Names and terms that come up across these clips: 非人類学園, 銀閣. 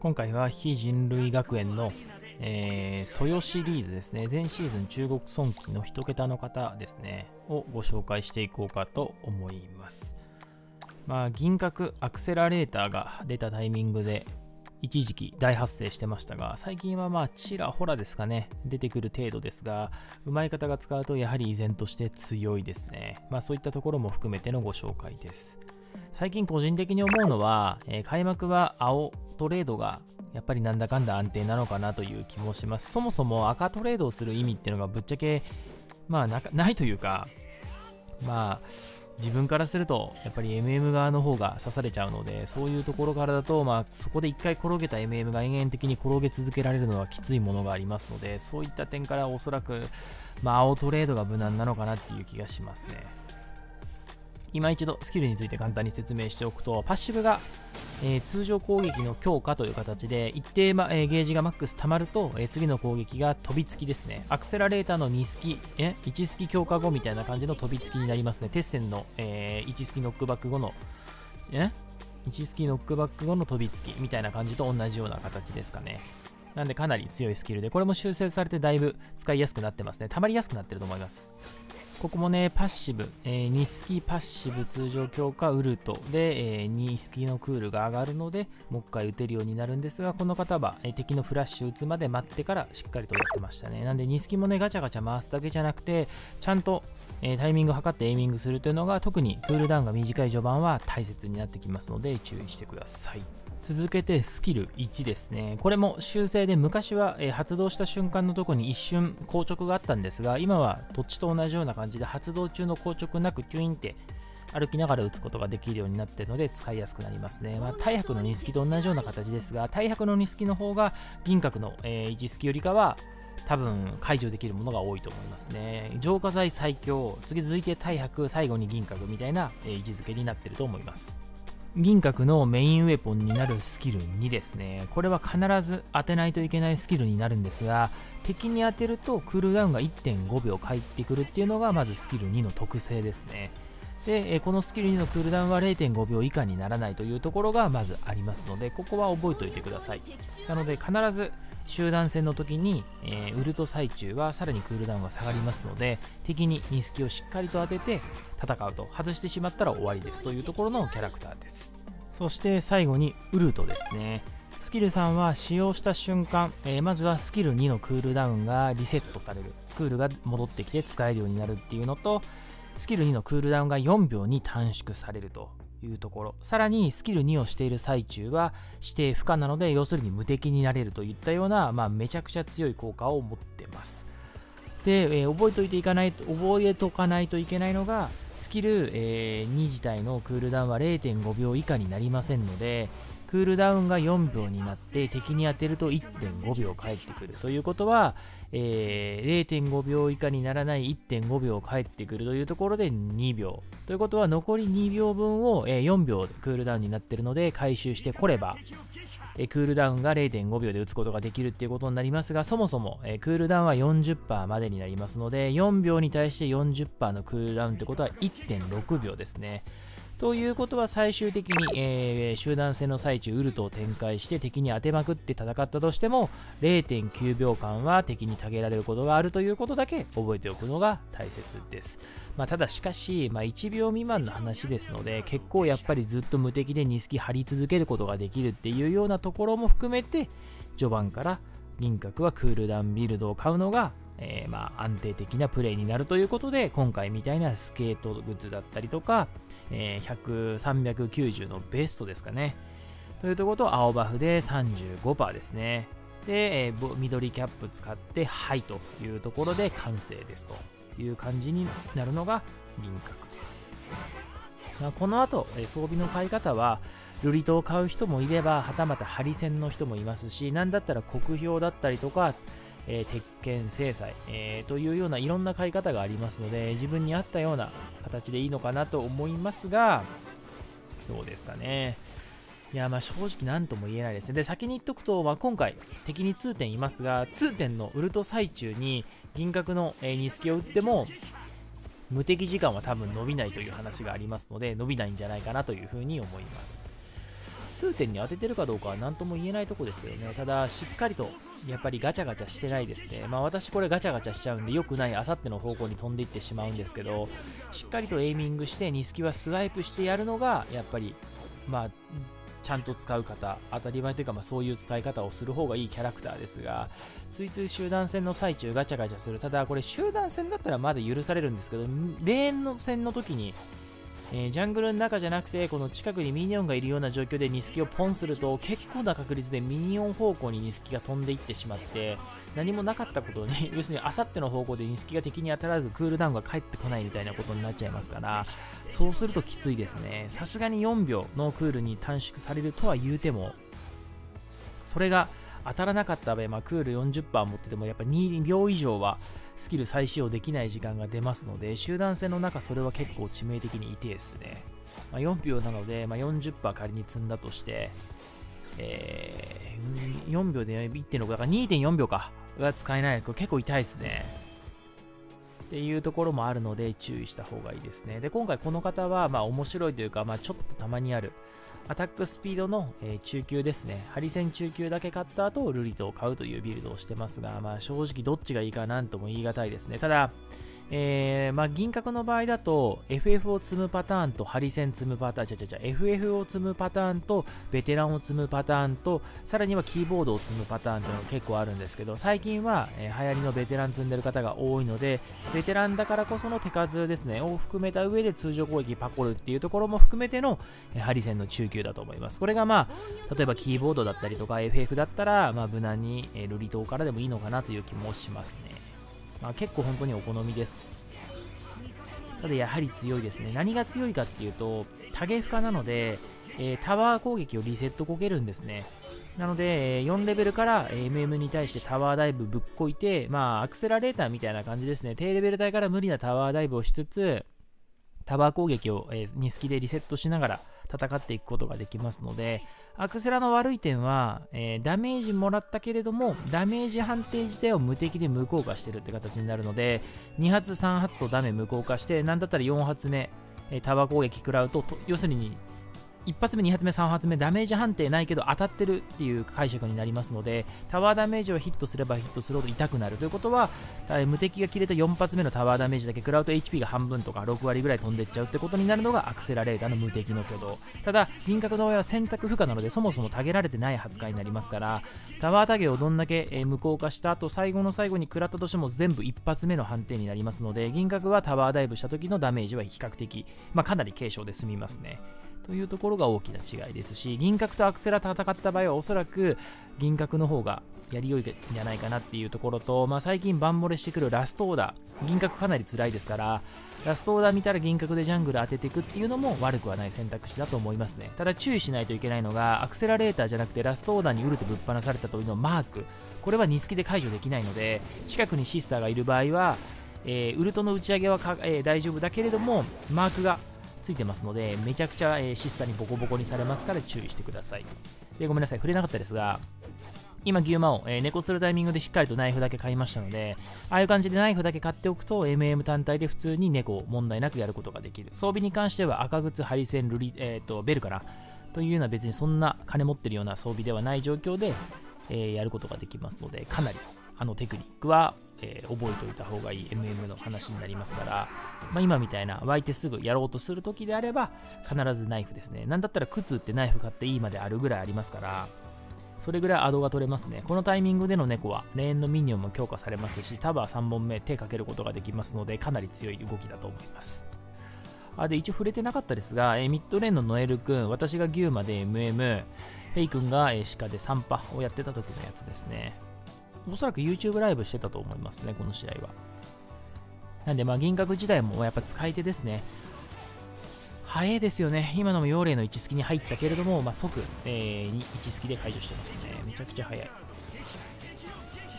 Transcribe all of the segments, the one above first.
今回は非人類学園のソヨシリーズですね。前シーズン中国孫騎の1桁の方ですねをご紹介していこうかと思います。まあ、銀閣アクセラレーターが出たタイミングで一時期大発生してましたが、最近はまあちらほらですかね、出てくる程度ですが、うまい方が使うとやはり依然として強いですね。まあ、そういったところも含めてのご紹介です。最近個人的に思うのは、開幕は青トレードがやっぱりなんだかんだ安定なのかなという気もします。そもそも赤トレードをする意味っていうのがぶっちゃけまあ ないというか、まあ自分からするとやっぱり MM 側の方が刺されちゃうので、そういうところからだと、まあそこで1回転げた MM が延々的に転げ続けられるのはきついものがありますので、そういった点からおそらくまあ青トレードが無難なのかなっていう気がしますね。今一度スキルについて簡単に説明しておくと、パッシブが通常攻撃の強化という形で一定、ゲージがマックス溜まると、次の攻撃が飛びつきですね。アクセラレーターの2スキ1スキ強化後みたいな感じの飛びつきになりますね。鉄線の、1スキノックバック後の1スキノックバック後の飛びつきみたいな感じと同じような形ですかね。なんでかなり強いスキルで、これも修正されてだいぶ使いやすくなってますね。溜まりやすくなってると思います。ここもね、パッシブ、2スキパッシブ通常強化ウルトで、2スキのクールが上がるので、もう一回打てるようになるんですが、この方は、敵のフラッシュ打つまで待ってからしっかりと打ってましたね。なんで2スキもね、ガチャガチャ回すだけじゃなくて、ちゃんと、タイミングを測ってエイミングするというのが、特にクールダウンが短い序盤は大切になってきますので、注意してください。続けてスキル1ですね。これも修正で、昔は発動した瞬間のとこに一瞬硬直があったんですが、今はどっちと同じような感じで発動中の硬直なくキュインって歩きながら打つことができるようになっているので使いやすくなりますね。まあ、太白の2スキと同じような形ですが、太白の2スキの方が銀閣の1スキよりかは多分解除できるものが多いと思いますね。浄化剤最強、次続いて太白、最後に銀閣みたいな位置づけになっていると思います。銀閣のメインウェポンになるスキル2ですね。これは必ず当てないといけないスキルになるんですが、敵に当てるとクールダウンが 1.5 秒返ってくるっていうのがまずスキル2の特性ですね。で、このスキル2のクールダウンは 0.5 秒以下にならないというところがまずありますので、ここは覚えておいてください。なので必ず集団戦の時に、ウルト最中はさらにクールダウンが下がりますので、敵に2スキをしっかりと当てて戦うと、外してしまったら終わりですというところのキャラクターです。そして最後にウルトですね。スキル3は使用した瞬間、まずはスキル2のクールダウンがリセットされる、クールが戻ってきて使えるようになるっていうのと、スキル2のクールダウンが4秒に短縮されるというところ、さらにスキル2をしている最中は指定不可なので、要するに無敵になれるといったような、まあ、めちゃくちゃ強い効果を持ってます。で、覚えておかないといけないのが、スキル2自体のクールダウンは 0.5 秒以下になりませんので、クールダウンが4秒になって敵に当てると 1.5 秒返ってくるということは、0.5 秒以下にならない 1.5 秒返ってくるというところで2秒、ということは残り2秒分を4秒クールダウンになっているので回収してこれば、クールダウンが 0.5 秒で打つことができるっていうことになりますが、そもそもクールダウンは 40% までになりますので、4秒に対して 40% のクールダウンってことは 1.6 秒ですね。ということは最終的に、集団戦の最中ウルトを展開して敵に当てまくって戦ったとしても 0.9 秒間は敵にたげられることがあるということだけ覚えておくのが大切です。まあ、ただしかし、まあ、1秒未満の話ですので、結構やっぱりずっと無敵で2スキ張り続けることができるっていうようなところも含めて、序盤から銀閣はクールダウンビルドを買うのがまあ安定的なプレイになるということで、今回みたいなスケートグッズだったりとか、100、390のベストですかねというところと、青バフで 35% ですね。で、緑キャップ使ってはいというところで完成ですという感じになるのが銀閣です。まあ、この後装備の買い方はルリトを買う人もいれば、はたまたハリセンの人もいますし、なんだったら国標だったりとか、鉄拳制裁、というようないろんな買い方がありますので、自分に合ったような形でいいのかなと思いますが、どうですかね。いや、まあ正直何とも言えないですね。で、先に言っとくと、まあ、今回敵に2点いますが、2点のウルト最中に銀閣の2スキを打っても無敵時間は多分伸びないという話がありますので、伸びないんじゃないかなというふうに思います。痛点に当ててるかどうかは何とも言えないとこですけどね。ただしっかりとやっぱりガチャガチャしてないですね。まあ私これガチャガチャしちゃうんで良くない、あさっての方向に飛んでいってしまうんですけど、しっかりとエイミングしてニスキはスワイプしてやるのがやっぱりまあちゃんと使う方、当たり前というか、まあ、そういう使い方をする方がいいキャラクターですが、ついつい集団戦の最中ガチャガチャする。ただこれ集団戦だったらまだ許されるんですけど、レーンの戦の時に、ジャングルの中じゃなくてこの近くにミニオンがいるような状況でニスキをポンすると結構な確率でミニオン方向にニスキが飛んでいってしまって、何もなかったことに、要するにあさっての方向でニスキが敵に当たらずクールダウンが返ってこないみたいなことになっちゃいますから、そうするときついですね。さすがに4秒のクールに短縮されるとは言うても、それが当たらなかった場合、まあ、クール 40% 持っててもやっぱ2秒以上はスキル再使用できない時間が出ますので、集団戦の中それは結構致命的に痛いですね。まあ、4秒なので、まあ、40% 仮に積んだとして、4秒で 1.6 だから 2.4 秒かが使えない、これ結構痛いですねっていうところもあるので注意した方がいいですね。で今回この方はまあ面白いというか、まあ、ちょっとたまにあるアタックスピードの中級ですね。ハリセン中級だけ買った後ルリトを買うというビルドをしてますが、まあ、正直どっちがいいかなんとも言い難いですね。ただ、まあ、銀閣の場合だと FF を積むパターンとハリセン積むパターン、FF を積むパターンとベテランを積むパターンとさらにはキーボードを積むパターンというのが結構あるんですけど、最近は流行りのベテラン積んでる方が多いので、ベテランだからこその手数ですねを含めた上で通常攻撃パコルっていうところも含めてのハリセンの中級だと思います。これがまあ例えばキーボードだったりとか FF だったら、まあ無難にルリ島からでもいいのかなという気もしますね。まあ結構本当にお好みです。ただやはり強いですね。何が強いかっていうとタゲフカなので、タワー攻撃をリセットこけるんですね。なので4レベルから MM に対してタワーダイブぶっこいて、まあアクセラレーターみたいな感じですね。低レベル帯から無理なタワーダイブをしつつタワー攻撃をニスキでリセットしながら戦っていくことができますので、アクセラの悪い点は、ダメージもらったけれどもダメージ判定自体を無敵で無効化してるって形になるので、2発3発とダメ無効化して、なんだったら4発目タワー攻撃食らうと、要するに1発目2発目3発目ダメージ判定ないけど当たってるっていう解釈になりますので、タワーダメージをヒットすればヒットするほど痛くなるということは、無敵が切れた4発目のタワーダメージだけ食らうと HP が半分とか6割ぐらい飛んでっちゃうってことになるのがアクセラレーターの無敵の挙動。ただ輪郭の場合は選択不可なので、そもそもタゲられてない扱いになりますから、タワータゲをどんだけ無効化した後最後の最後に食らったとしても全部1発目の判定になりますので、輪郭はタワーダイブした時のダメージは比較的、まあ、かなり軽傷で済みますねというところが大きな違いですし、銀閣とアクセラ戦った場合はおそらく銀閣の方がやりよいんじゃないかなっていうところと、まあ、最近バン漏れしてくるラストオーダー、銀閣かなり辛いですから、ラストオーダー見たら銀閣でジャングル当てていくっていうのも悪くはない選択肢だと思いますね。ただ注意しないといけないのが、アクセラレーターじゃなくてラストオーダーにウルトぶっ放された時のマーク、これはニスキで解除できないので、近くにシスターがいる場合は、ウルトの打ち上げは大丈夫だけれどもマークがついてますので、めちゃくちゃシスタにボコボコにされますから注意してください。でごめんなさい、触れなかったですが、今牛魔王、猫するタイミングでしっかりとナイフだけ買いましたので、ああいう感じでナイフだけ買っておくと MM 単体で普通に猫を問題なくやることができる。装備に関しては赤靴、ハリセン、ベルかなというような、別にそんな金持ってるような装備ではない状況で、やることができますので、かなりあのテクニックは覚えておいた方がいい MM の話になりますから、まあ、今みたいな湧いてすぐやろうとする時であれば必ずナイフですね。なんだったら靴ってナイフ買っていいまであるぐらいありますから、それぐらいアドが取れますね。このタイミングでの猫はレーンのミニオンも強化されますし、タワー3本目手かけることができますので、かなり強い動きだと思います。で一応触れてなかったですが、ミッドレーンのノエル君、私が牛馬で MM、 ヘイ君が鹿でサンパをやってた時のやつですね。おそらく YouTube ライブしてたと思いますね、この試合は。なんで、まあ、銀閣時代もやっぱ使い手ですね。早いですよね。今のも妖霊の1スキに入ったけれども、まあ、即、1スキで解除してますね。めちゃくちゃ早い。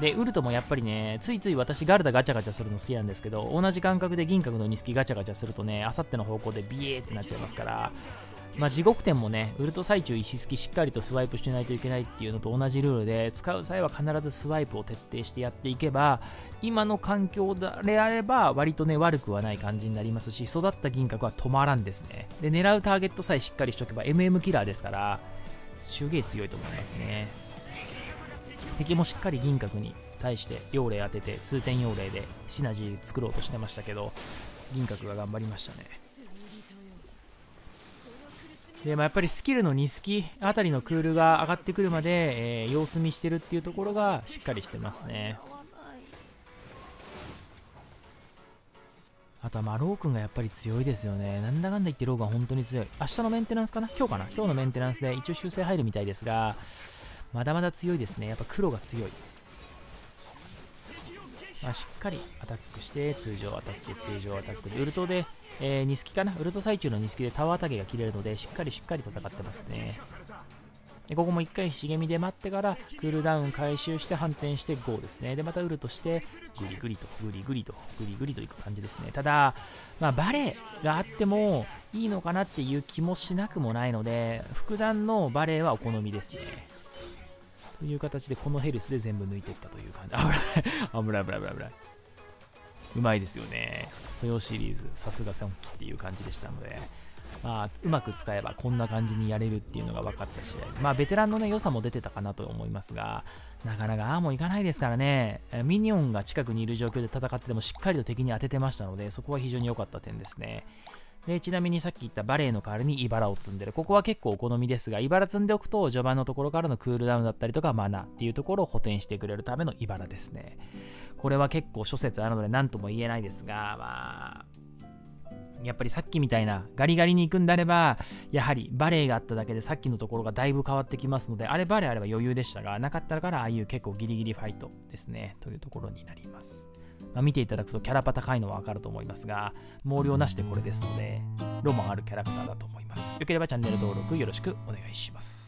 で、ウルトもやっぱりね、ついつい私ガルダガチャガチャするの好きなんですけど、同じ感覚で銀閣の2スキガチャガチャするとね、あさっての方向でビエーってなっちゃいますから、まあ、地獄点もね、ウルト最中石突きしっかりとスワイプしないといけないっていうのと同じルールで、使う際は必ずスワイプを徹底してやっていけば、今の環境であれば割とね悪くはない感じになりますし、育った銀閣は止まらんですね。で狙うターゲットさえしっかりしとけば MM キラーですから、すげえ強いと思いますね。敵もしっかり銀閣に対して妖霊当てて通天妖霊でシナジー作ろうとしてましたけど、銀閣が頑張りましたね。で、まあ、やっぱりスキルの2スキあたりのクールが上がってくるまで、様子見してるっていうところがしっかりしてますね。あとはまあロー君がやっぱり強いですよね。なんだかんだ言ってロー君は本当に強い。明日のメンテナンスかな、今日かな、今日のメンテナンスで一応修正入るみたいですが、まだまだ強いですね。やっぱ黒が強い。まあ、しっかりアタックして通常アタックで通常アタックでウルトで、ニスキかな、ウルト最中のニスキでタワータゲが切れるのでしっかり戦ってますね。でここも1回茂みで待ってからクールダウン回収して反転してゴーですね。でまたウルトしてグリグリといく感じですね。ただ、まあ、バレーがあってもいいのかなっていう気もしなくもないので、副段のバレーはお好みですねという形で、このヘルスで全部抜いていったという感じ。危ない、うまいですよね。ソヨシリーズさすがソンキっていう感じでしたので、まあ、うまく使えばこんな感じにやれるっていうのが分かった試合、まあ、ベテランの、ね、良さも出てたかなと思いますが、なかなかああもいかないですからね。ミニオンが近くにいる状況で戦っててもしっかりと敵に当ててましたので、そこは非常に良かった点ですね。でちなみにさっき言ったバレーの代わりにイバラを積んでる、ここは結構お好みですが、イバラ積んでおくと序盤のところからのクールダウンだったりとかマナっていうところを補填してくれるためのイバラですね。これは結構諸説あるので何とも言えないですが、まあやっぱりさっきみたいなガリガリに行くんであれば、やはりバレーがあっただけでさっきのところがだいぶ変わってきますので、あれバレーあれば余裕でしたが、なかったからああいう結構ギリギリファイトですねというところになります。まあ、見ていただくとキャラパ高いのは分かると思いますが、毛量なしでこれですのでロマンあるキャラクターだと思います。よければチャンネル登録よろしくお願いします。